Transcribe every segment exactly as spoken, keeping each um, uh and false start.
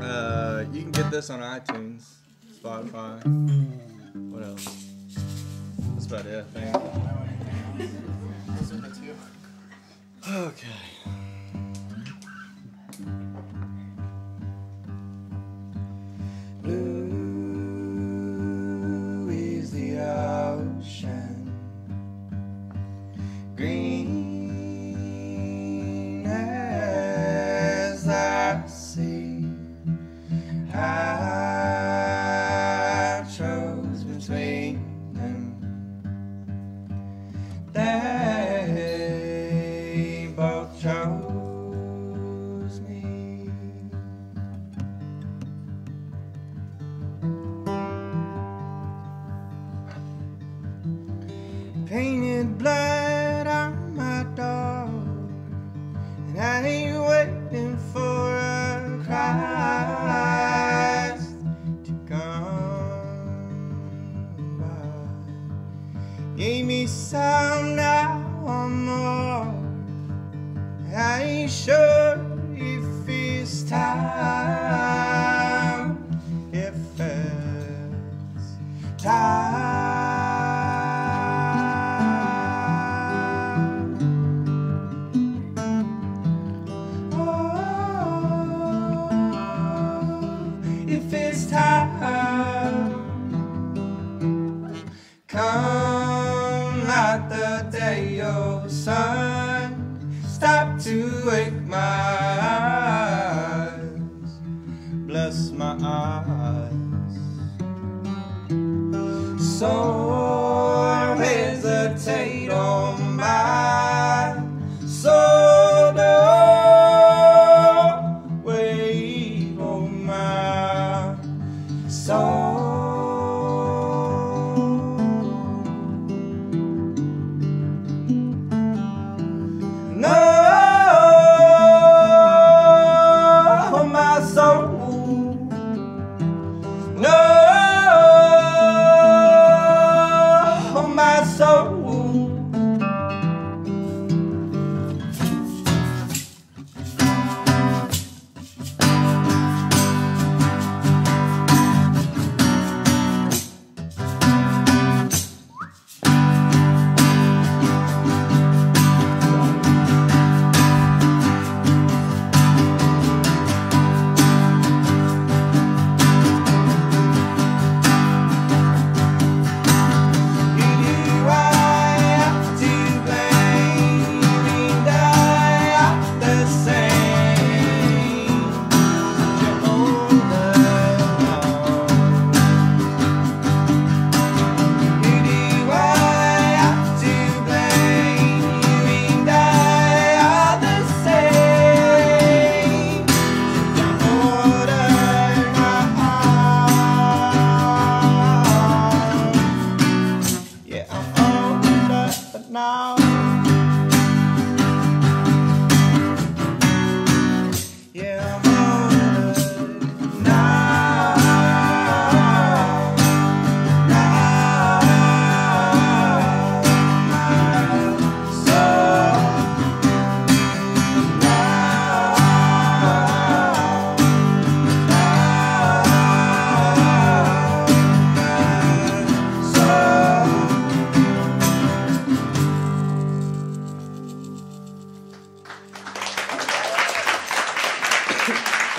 Uh, you can get this on iTunes, Spotify, what else? That's about it, I think. Okay. Blue is the ocean, green as I see. I chose between them. They both chose me. Painted blood on my door, and I ain't waiting for a cry. Gave me some, now one more. I ain't sure if it's time, if it's time. Oh, if it's time, come. Not the day your sun stopped to wake my eyes, bless my eyes. So hesitate on my soul, don't wait on my soul. Now, yeah, I'm older now, now, now, so now, now, so.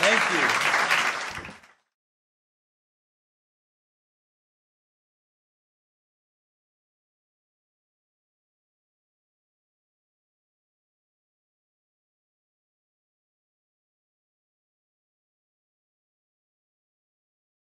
Thank you.